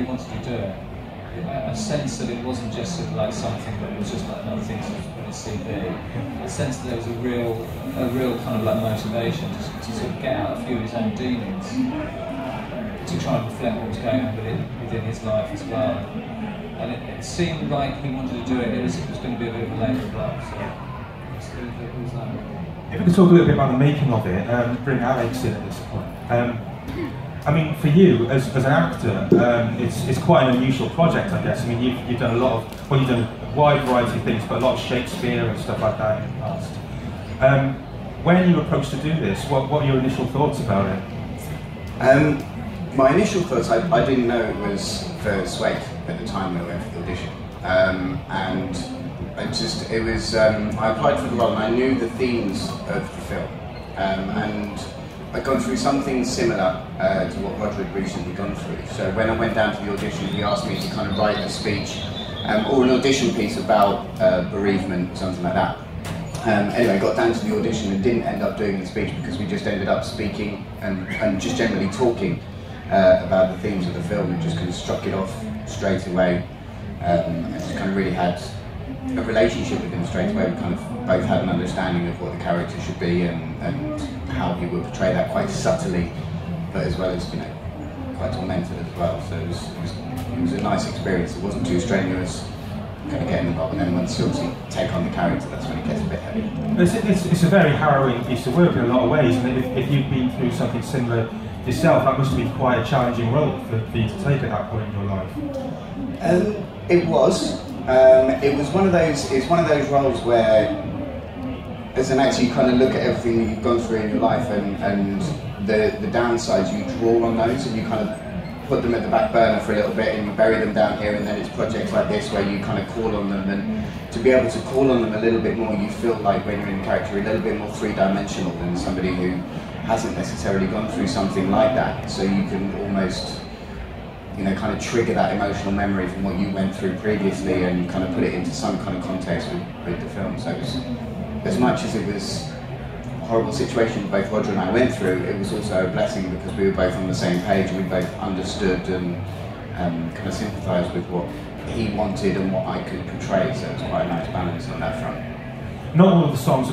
really wanted to do it, a sense that it wasn't just sort of like something that was just like another thing on a CV, a sense that there was a real kind of like motivation to sort of get out a few of his own dealings, to try and reflect what was going on within his life as well. And it seemed like he wanted to do it as if it was going to be a bit of a labour club, so it was like... If we could talk a little bit about the making of it, bring Alex in at this point. I mean, for you, as an actor, it's quite an unusual project, I guess. I mean, you've done a lot of, well, you've done a wide variety of things, but a lot of Shakespeare and stuff like that in the past. When you were approached to do this, what were your initial thoughts about it? My initial thoughts, I didn't know it was for Suede at the time when I went for the audition. I applied for the role and I knew the themes of the film. And I'd gone through something similar to what Roger had recently gone through. So when I went down to the audition, he asked me to kind of write a speech or an audition piece about bereavement, something like that. Anyway, got down to the audition and didn't end up doing the speech because we just ended up speaking and just generally talking about the themes of the film and just kind of struck it off straight away. I just kind of really had a relationship with him straight away. We kind of both had an understanding of what the character should be and how he would portray that quite subtly, but as well as, you know, quite tormented as well. So it was a nice experience. It wasn't too strenuous, kind of getting involved, and then once you obviously take on the character, that's when it gets a bit heavy. It's a very harrowing piece of work in a lot of ways, and if you've been through something similar yourself, that must have been quite a challenging role for you to take at that point in your life. It was. It was one of those. It's one of those roles where, as an actor, you kind of look at everything that you've gone through in your life and the downsides. You draw on those and you kind of put them at the back burner for a little bit and you bury them down here. And then it's projects like this where you kind of call on them, and to be able to call on them a little bit more, you feel like when you're in character, you're a little bit more three-dimensional than somebody who hasn't necessarily gone through something like that. So you can almost, you know, kind of trigger that emotional memory from what you went through previously and kind of put it into some kind of context with the film. So it was, as much as it was a horrible situation both Roger and I went through, it was also a blessing because we were both on the same page and we both understood and kind of sympathised with what he wanted and what I could portray, so it was quite a nice balance on that front. Not all of the songs